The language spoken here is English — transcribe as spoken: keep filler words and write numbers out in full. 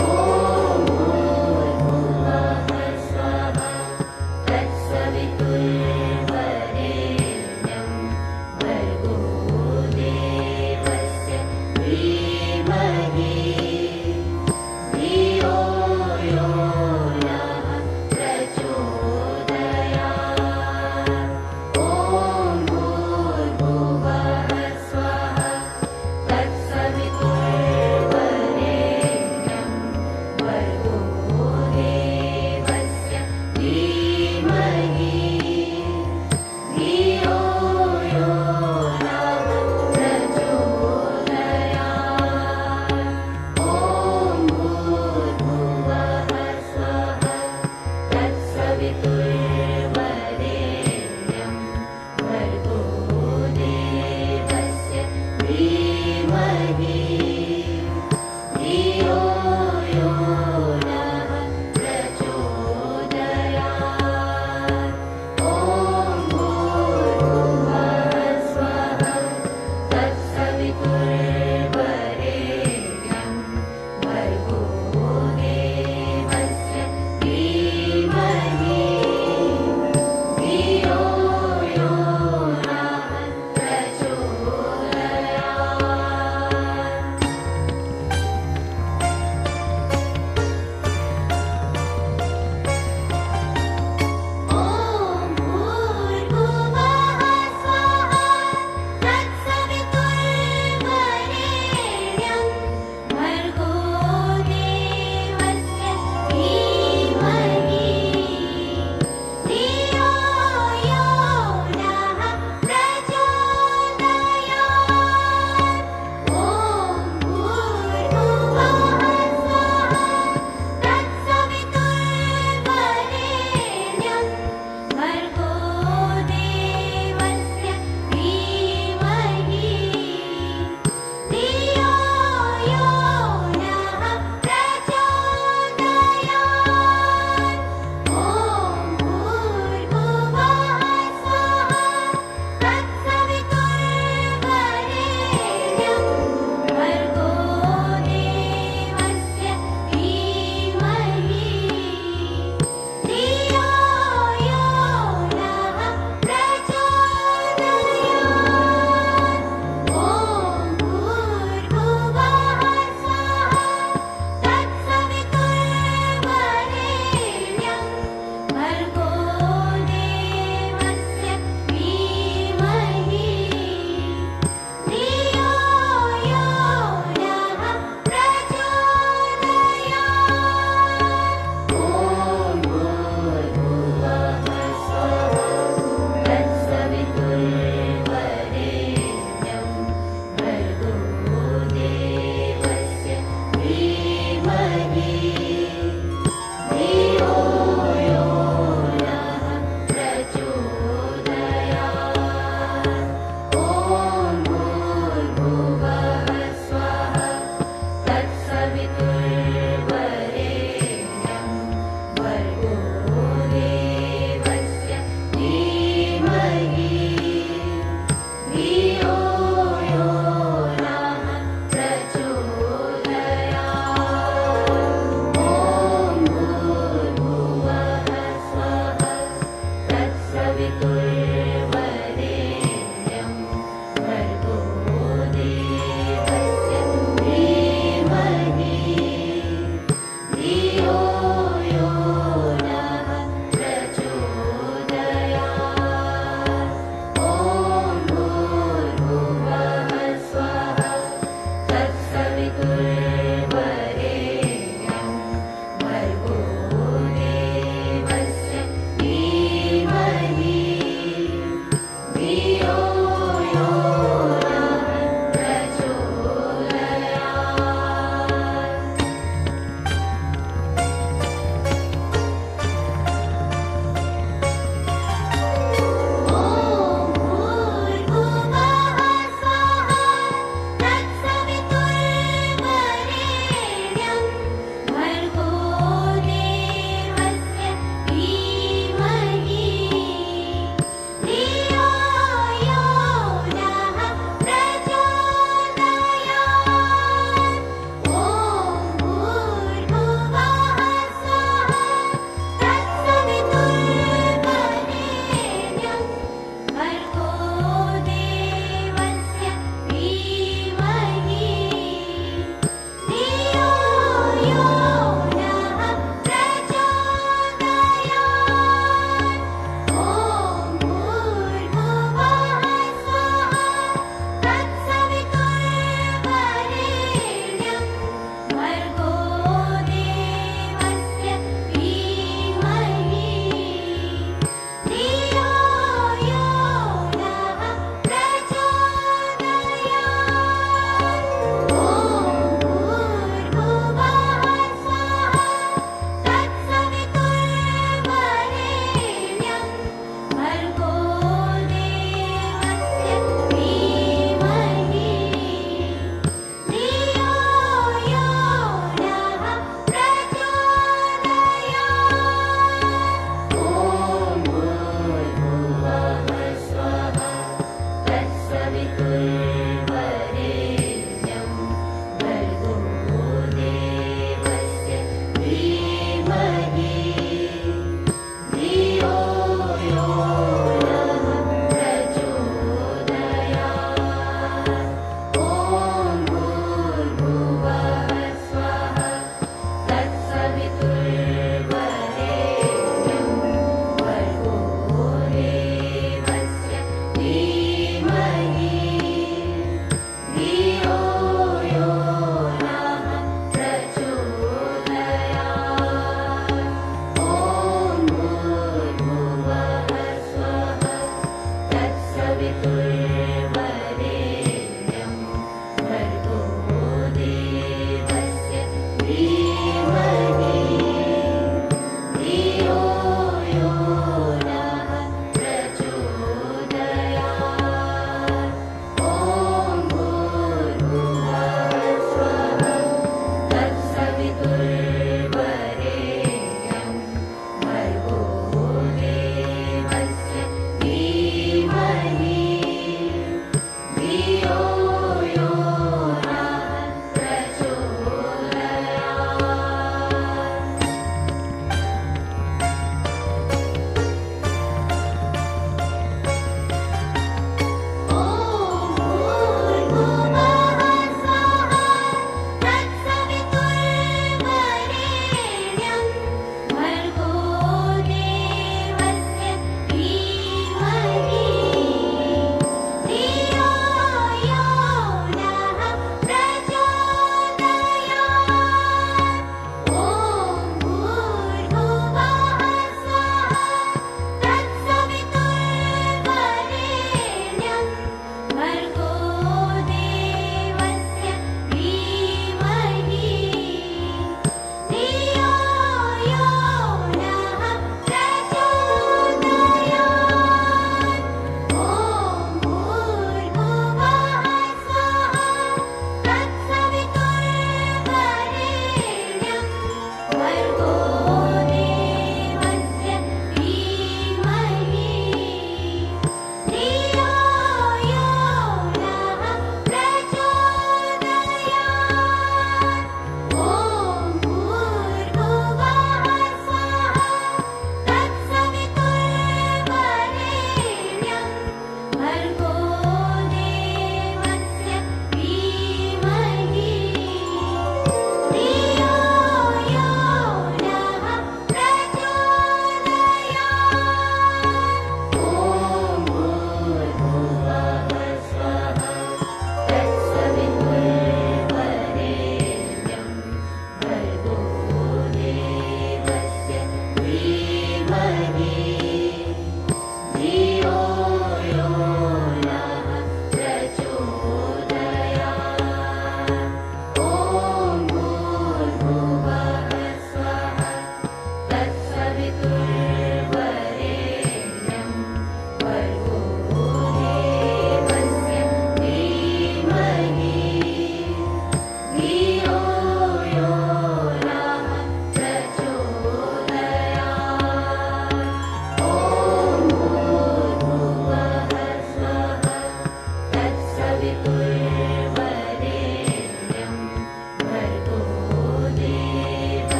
But